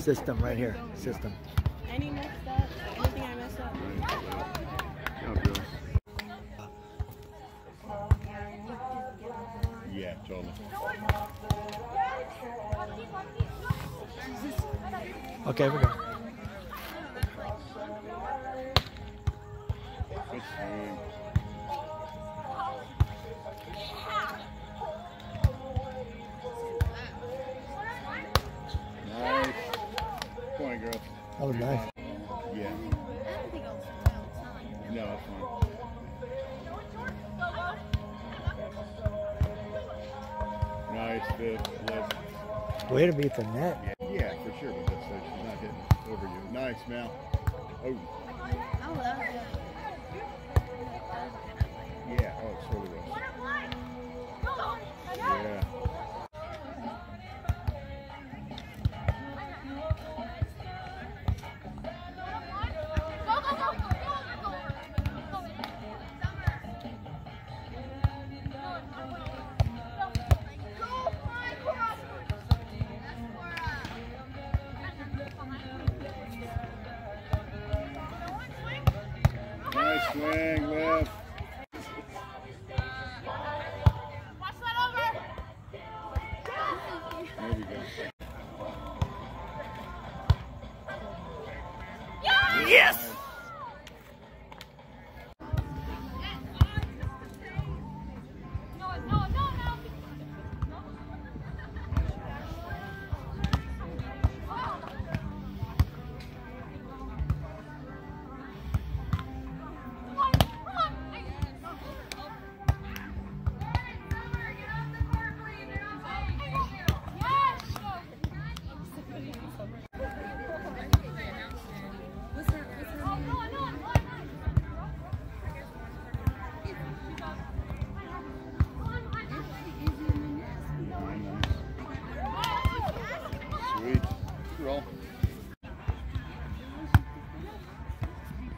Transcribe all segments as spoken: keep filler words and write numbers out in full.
System right here. System. Any messed up? Anything I messed up? Yeah, totally. Okay, we're good. Nice. Come on, girl. That was nice. Yeah. No, it's fine. Nice fifth, left. Way to beat the net. Yeah, yeah, for sure. But that's so she's not hitting over you. Nice, Mal. Oh. I love it. Yeah, oh, it's totally rough. Yeah. Swing left. Watch that over. There we go. Yes. Yes.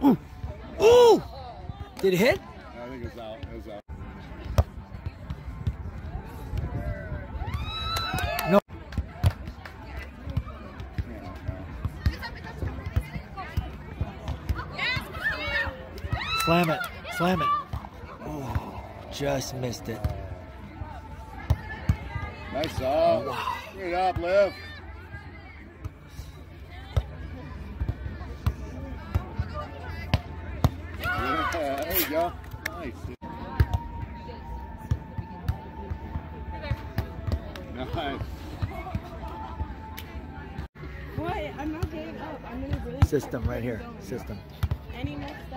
Ooh! Ooh! Did it hit? I think it was out. It was out. No. Slam it. Slam it. Oh, just missed it. Nice job. Wow. Good job, Liv. Yeah, there you go. Nice. Nice. Boy, I'm not getting up. I'm gonna really. System right here. System. Any next